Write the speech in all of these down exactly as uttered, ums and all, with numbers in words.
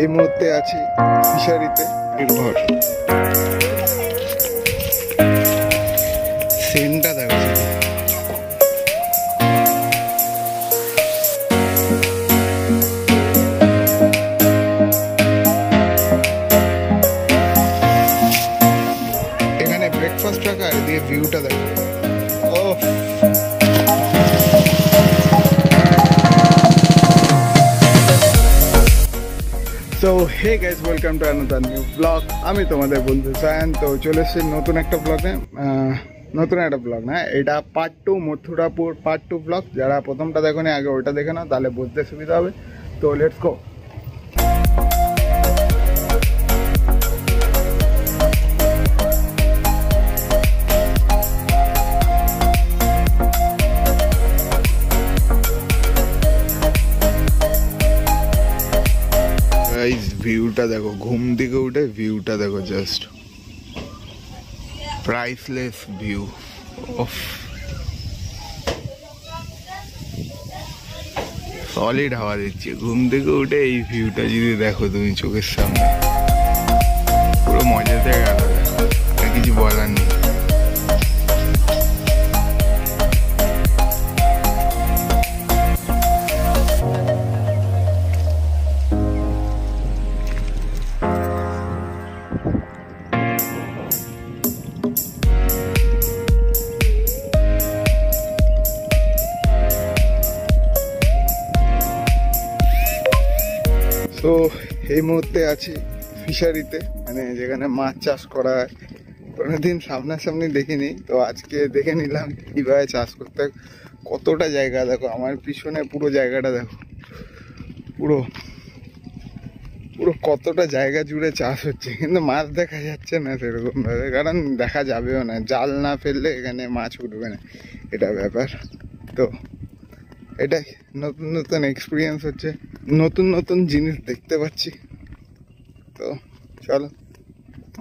এই মুহূর্তে আছি ফিশারিতে নির্ভর। সেন্টটা দেখো, এখানে ব্রেকফাস্ট টাকা আর দিয়ে ভিউটা দেখো। ওহ তো hey guys, welcome to another new vlog. আমি তোমাদের বন্ধু সায়ন। তো চলে এসেছি নতুন একটা ব্লগে, নতুন একটা ব্লগ না, এটা part two Mathurapur part two vlog. যারা প্রথমটা দেখো নি আগে ওটা দেখে নাও, তাহলে বুঝতে সুবিধা হবে। তো লেটস গো। ভিউটা দেখো, ঘুম থেকে উঠে ভিউটা দেখো, জাস্ট প্রাইসলেস ভিউ। অফ সলিড হাওয়া দিচ্ছে। ঘুম থেকে উঠে এই ভিউটা যদি দেখো তুমি চোখের সামনে, পুরো মজাতে গেল, কিছু বলার নেই। তো এই মুহূর্তে আছি ফিশারিতে, মানে যেখানে মাছ চাষ করা হয়। কোনোদিন সামনাসামনি দেখিনি, তো আজকে দেখে নিলাম কীভাবে চাষ করতে। কতটা জায়গা দেখো, আমার পিছনে পুরো জায়গাটা দেখো, পুরো পুরো কতটা জায়গা জুড়ে চাষ হচ্ছে, কিন্তু মাছ দেখা যাচ্ছে না সেরকমভাবে, কারণ দেখা যাবেও না। জাল না ফেললে এখানে মাছ উঠবে না, এটা ব্যাপার। তো এটাই নতুন নতুন এক্সপিরিয়েন্স হচ্ছে, নতুন নতুন জিনিস দেখতে পাচ্ছি। তো চলো,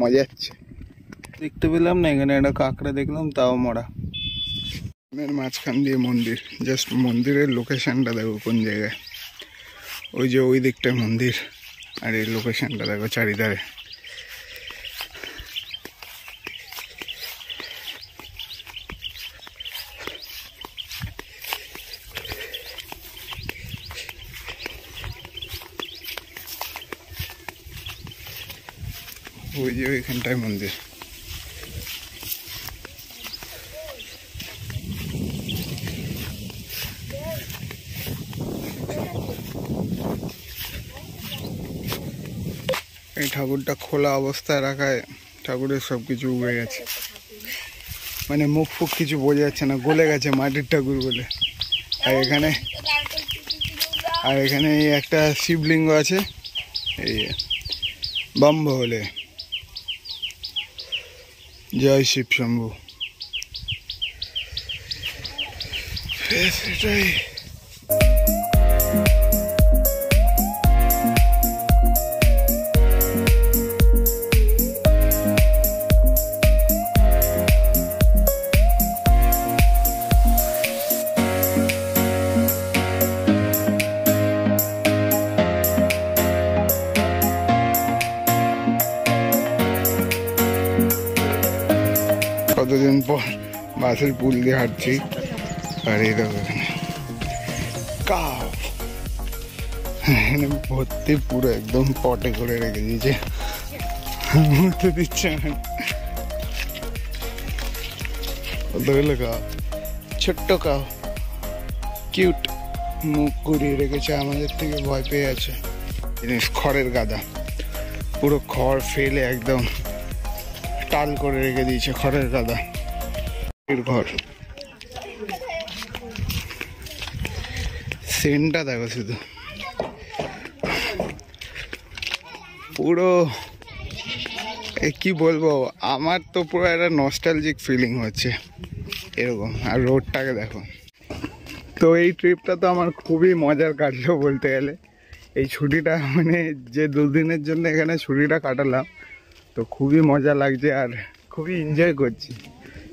মজা হচ্ছে। দেখতে পেলাম না এখানে একটা কাঁকড়া, দেখলাম তাও মরা। মাঝখান দিয়ে মন্দির, জাস্ট মন্দিরের লোকেশনটা দেখো কোন জায়গায়, ওই যে ওই দিকটা মন্দির, আর এই লোকেশনটা দেখো চারিধারে। ওই যে ওইখানটায় মন্দির। এই ঠাকুরটা খোলা অবস্থায় রাখায় ঠাকুরের সব কিছু উড়ে গেছে, মানে মুখ ফুক কিছু বোঝা যাচ্ছে না, গলে গেছে মাটির ঠাকুর বলে। আর এখানে আর এখানে এই একটা শিবলিঙ্গ আছে, এই বম্ব হলে জয় শিব শম্ভু। কতদিন পর বাসের পুল দিয়ে হাঁটছি, আর এই দেখো এখানে কাপ ভর্তি, পুরো একদম পটে করে রেখে দিয়েছে, মুখতে দিচ্ছে। কতগুলো কাপ, ছোট্ট কাপ, কিউট, মুখ ঘুরিয়ে রেখেছে, আমাদের থেকে ভয় পেয়ে আছে। জিনিস খড়ের গাদা, পুরো খড় ফেলে একদম টাল করে রেখে দিয়েছে, খড়ের গাদা ঘর। সেন্টটা দেখো শুধু, পুরো কি বলবো, আমার তো পুরো একটা নস্টালজিক ফিলিং হচ্ছে এরকম। আর রোডটাকে দেখো। তো এই ট্রিপটা তো আমার খুবই মজার কাটলো বলতে গেলে। এই ছুটিটা, মানে যে দুদিনের জন্য এখানে ছুটিটা কাটালাম, তো খুবই মজা লাগছে আর খুবই এনজয় করছি।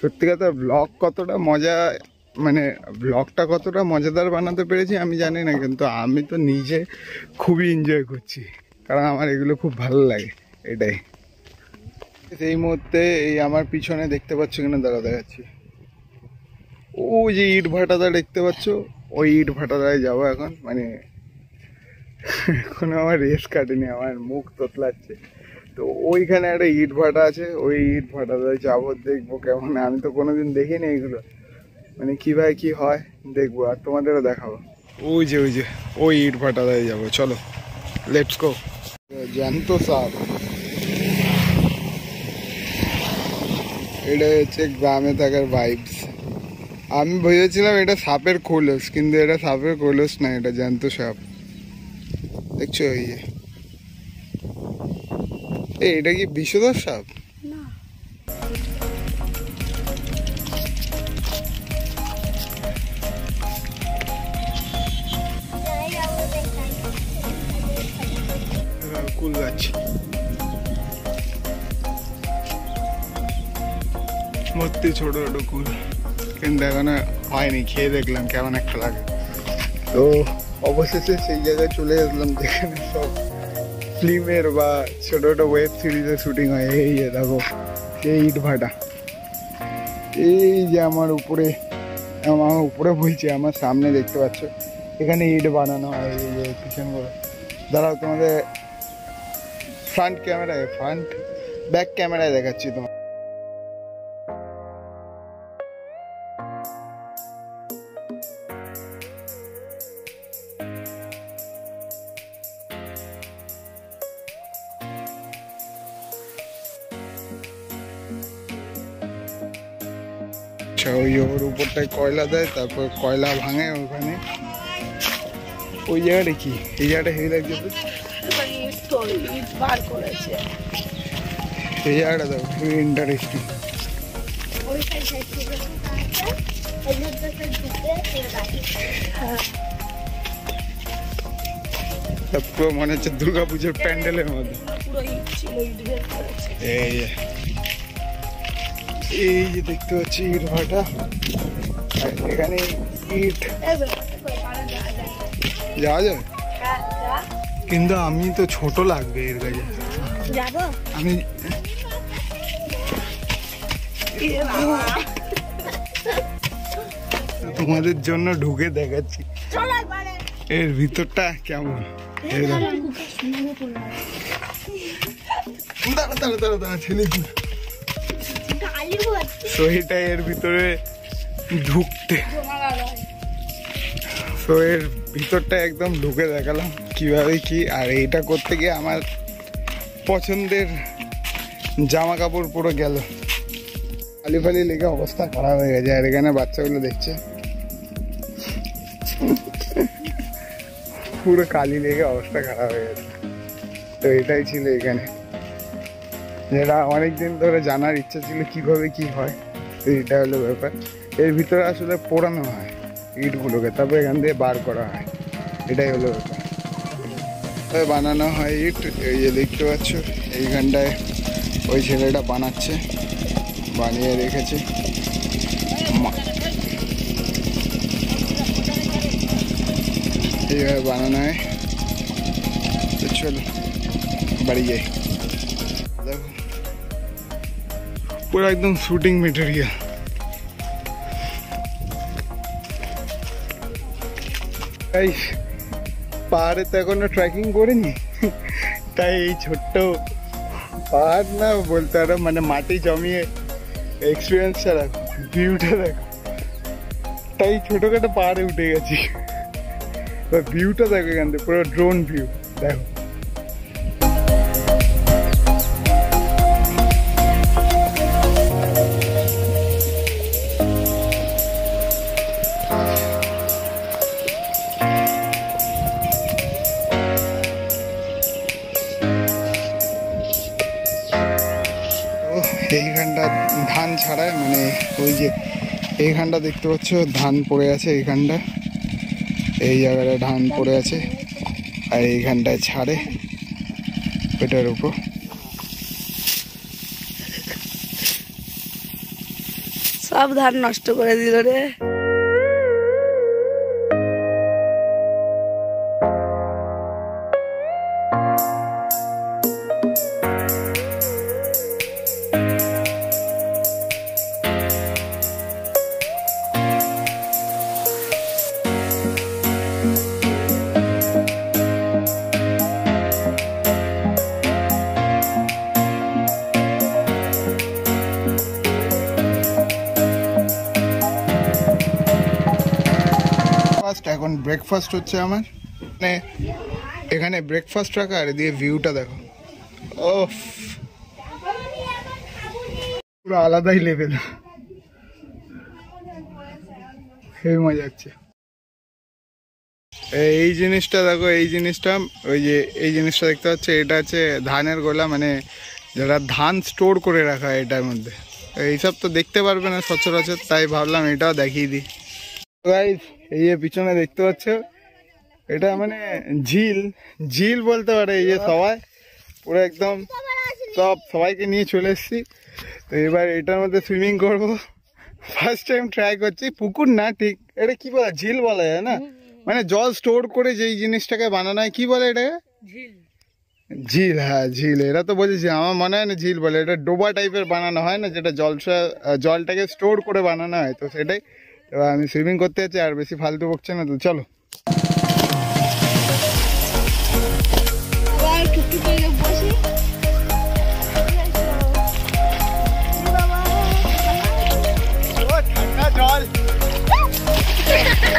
সত্যি কথা, ব্লগ কতটা মজা, মানে ব্লগটা কতটা মজাদার বানাতে পেরেছি আমি জানি না, কিন্তু আমি তো নিজে খুবই এনজয় করছি। कारण आमार एगुलो खूब भालो लागे एटाई। এই মুহূর্তে এই আমার পিছনে দেখতে পাচ্ছ কিনা দাঁড়া দেখাচ্ছি, ওই যে ইট ভাটাটা দেখতে পাচ্ছ, ওই ইট ভাটাটায় যাবো এখন। মানে এখনো আমার রেস কাটেনি, আমার মুখ তোতলাচ্ছে। তো ওইখানে একটা ইট ভাটা আছে, ওই ইট ভাটাটায় যাবো, দেখবো কেমন। আমি তো কোনোদিন দেখিনি এইগুলো, মানে কীভাবে কী হয় দেখবো আর তোমাদেরও দেখাবো। ওই যে ওই যে ওই ইট ভাটাটায় যাবো, চলো লেটস গো। জ্যান্ত সাপ, এটা হচ্ছে গ্রামে থাকার ভাইবস। আমি ভেবেছিলাম এটা সাপের খোলস, কিন্তু এটা সাপের খোলস না, এটা জ্যান্ত সাপ। দেখছো এই যে, এটা কি বিষধর সাপ? কুল গাছ, ভর্তি ছোটো ছোটো কুল, কিন্তু এখানে হয়নি। খেয়ে দেখলাম কেমন একটা লাগে। তো অবশেষে সেই জায়গায় চলে আসলাম যেখানে সব ফিল্মের বা ছোটো ছোটো ওয়েব সিরিজের শুটিং হয়। এই যে দেখো এই ইট ভাটা, এই যে আমার উপরে, আমার উপরে বলছে আমার সামনে দেখতে পাচ্ছ, এখানে ইট বানানো হয়। এই যে পিছনগুলো, দাঁড়াও তোমাদের ফ্রন্ট ক্যামেরায়, ফ্রন্ট ব্যাক ক্যামেরায় দেখাচ্ছি তোমার। ওই ওর উপরটায় কয়লা দেয়, তারপর কয়লা ভাঙে ওখানে। ওই জায়গাটা কি, এই জায়গাটা হেভি লাগছে তো, এই জায়গাটা দেখো খুবই ইন্টারেস্টিং। পুরো মনে হচ্ছে দুর্গা পুজোর প্যান্ডেলের মধ্যে। এই এই যে দেখতে পাচ্ছি ইট ভাটা, এখানে ইট যাওয়া যাবে, কিন্তু আমি তো ছোট লাগবে এর কাছে। আমি তোমাদের জন্য ঢুকে দেখাচ্ছি এর ভিতরটা কেমন। দাঁড়া দাঁড়া দাঁড়া দাঁড়া ছেলে, তো এটা এর ভিতরে ঢুকতে, তো এর ভিতরটা একদম ঢুকে দেখালাম কিভাবে কি। আর এইটা করতে গিয়ে আমার পছন্দের জামা কাপড় পুরো গেল, আলি ফালি লেগে অবস্থা খারাপ হয়ে গেছে। আর এখানে বাচ্চাগুলো দেখছে পুরো কালি লেগে অবস্থা খারাপ হয়ে গেছে। তো এটাই ছিল এখানে, যেটা অনেকদিন ধরে জানার ইচ্ছা ছিল কিভাবে কি হয়। তো এটা হলো ব্যাপার। এর ভিতরে আসলে পোড়ানো হয় ইটগুলোকে, তারপরে এখান থেকে বার করা হয়, এটাই হলো ব্যাপার। তবে বানানো হয় ইট, এই যে দেখতে পাচ্ছ এইখানটায় ওই ছেলেটা বানাচ্ছে, বানিয়ে রেখেছে। এইভাবে বানানো হয়। তো চলো বাড়ি যাই। পুরো একদম শুটিং মেটেরিয়াল। পাহাড়ে তো এখনো ট্রেকিং করিনি, তাই এই ছোট্ট পাহাড় না বলতে পারো, মানে মাটি জমিয়ে এক্সপিরিয়েন্সটা রাখো, ভিউটা দেখো। তাই ছোটোখাটো পাহাড়ে উঠে গেছি, ভিউটা দেখো এখান থেকে পুরো ড্রোন ভিউ দেখো। এইখানটা ধান ছাড়ায়, মানে ওই যে এইখানটা দেখতে পাচ্ছ ধান পড়ে আছে, এইখানটা এই জায়গাটা ধান পড়ে আছে। আর এইখানটায় ছাড়ে পেটার উপর। সব ধান নষ্ট করে দিল রে। ब्रेकफास्ट एखन ब्रेकफास्ट होच्छे आमार एखाने एखाने ब्रेकफास्ट रखा आर दिये भिउटा देखो ओफ पुरो आलादाई लेभेल हेवी मजा आच्छे এই জিনিসটা দেখো এই জিনিসটা ওই যে এই জিনিসটা দেখতে পাচ্ছ এটা আছে ধানের গোলা মানে যারা ধান স্টোর করে রাখা হয় এটার মধ্যে এই সব তো দেখতে পারবে না সচরাচর তাই ভাবলাম এটাও দেখিয়ে দিই गाइस এই যে পিছনে দেখতে পাচ্ছ এটা মানে ঝিল ঝিল বলতে পারে এই যে সবাই পুরো একদম সব সবাইকে নিয়ে চলে এসেছি তো এবার এটার মধ্যে সুইমিং করব ফার্স্ট টাইম ট্রাই করছি পুকুর না ঠিক এটা কি বলা ঝিল বলা যায় না মানে জল স্টোর করে যেই জিনিসটাকে বানানো হয় কি বলে এটাকে ঝিল ঝিল হ্যাঁ ঝিল এটা তো বলেছি আমার মনে হয় না ঝিল বলে এটা ডোবা টাইপের বানানো হয় না যেটা জলটা জলটাকে স্টোর করে বানানো হয় তো সেটাই এবার আমি সুইমিং করতে যাচ্ছি আর বেশি ফালতু বকছে না তো চলো আর কিছু করে বসে ও ঠান্ডা জল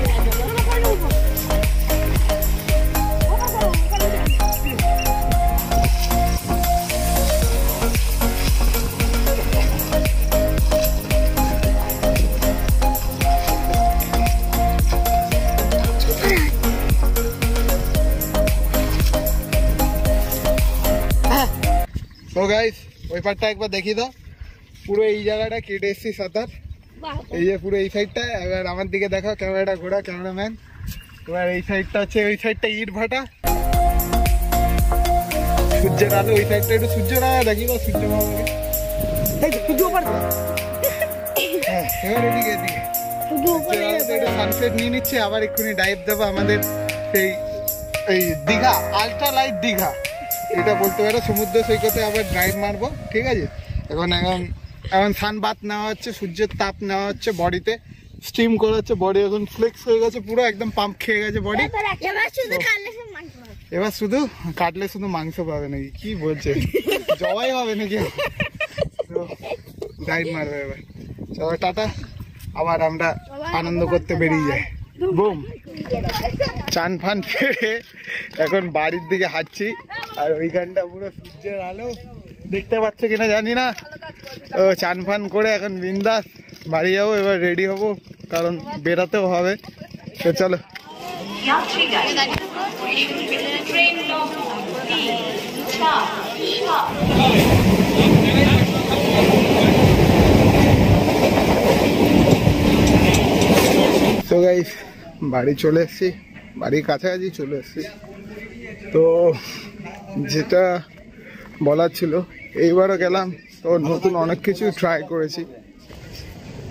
तो गाइस ওই পাটটা একবার দেখি দাও পুরো এই জায়গাটা কেটে এসেছি সাতার এই যে পুরো এই সাইডটা এবার আমার দিকে দেখো ক্যামেরাটা ঘোরা ক্যামেরাম্যান এবার এই সাইডটা আছে ওই সাইডটা ইট ভাটা সূর্যের আলো ওই সাইডটা একটু সূর্য না দেখি বা সূর্য মামাকে এই সূর্য উপরে হ্যাঁ এবার এদিকে এদিকে সূর্য উপরে এটা সানসেট নিয়ে নিচ্ছে আবার এক্ষুনি ডাইভ দেবো আমাদের এই এই দীঘা আলট্রা লাইট দীঘা এটা বলতে পারো সমুদ্র সৈকতে আবার ড্রাইভ মারবো ঠিক আছে এখন এখন এখন সানবাথ নেওয়া হচ্ছে সূর্যের তাপ নেওয়া হচ্ছে বডিতে স্টিম করা হচ্ছে বডি এখন ফ্লেক্স হয়ে গেছে পুরো একদম পাম্প খেয়ে গেছে বডি এবার শুধু কাটলে শুধু মাংস পাবে নাকি কি বলছে জবাই হবে নাকি ড্রাইভ মারবে এবার চলো টাটা আবার আমরা আনন্দ করতে বেরিয়ে যাই বুম চান ফান ফেরে এখন বাড়ির দিকে হাঁটছি আর ওইখানটা পুরো সূর্যের আলো দেখতে পাচ্ছ কিনা জানি না ও চান ফান করে এখন বিন্দাস বাড়ি যাবো এবার রেডি হবো কারণ বেরাতেও হবে তো চলো তো গাইস বাড়ি চলে এসছি বাড়ির কাছাকাছি চলে এসছি তো যেটা বলার ছিল এইবারও গেলাম তো নতুন অনেক কিছু ট্রাই করেছি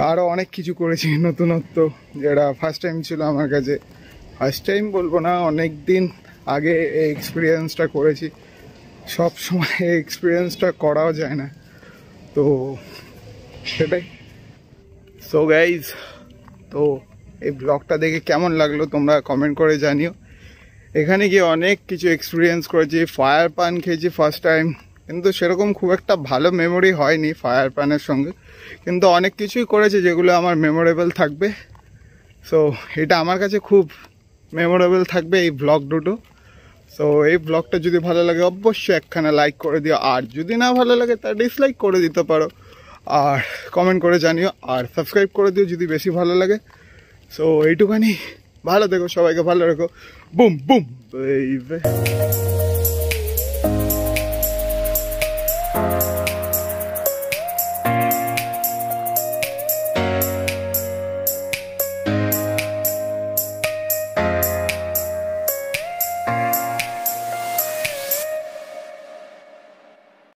আরও অনেক কিছু করেছি নতুনত্ব যেটা ফার্স্ট টাইম ছিল আমার কাছে ফার্স্ট টাইম বলবো না অনেক দিন আগে এই এক্সপিরিয়েন্সটা করেছি सब समय एक्सपिरियेंसटा करा जाए ना तो सेटाई। सो गाइज तो ये ब्लॉगटा देखे केमन लागलो तोमरा कमेंट करे जानियो। एखाने गিয়ে अनेक किछु एक्सपिरियेंस करेছি, फायर पान খেয়েছি फर्स्ट टाइम কিন্তু সেরকম খুব একটা ভালো মেমোরি হয়নি ফায়ার পানের সঙ্গে, কিন্তু অনেক কিছুই করেছি যেগুলো আমার মেমোরেবল থাকবে। সো এটা আমার কাছে খুব মেমোরেবল থাকবে এই ব্লগ দুটো। সো এই ব্লগটা যদি ভালো লাগে অবশ্যই একখানা লাইক করে দিও, আর যদি না ভালো লাগে তা ডিসলাইক করে দিতে পারো আর কমেন্ট করে জানিও আর সাবস্ক্রাইব করে দিও যদি বেশি ভালো লাগে। সো এইটুকুনি, ভালো থেকো, সবাইকে ভালো রাখো। Boom boom baby.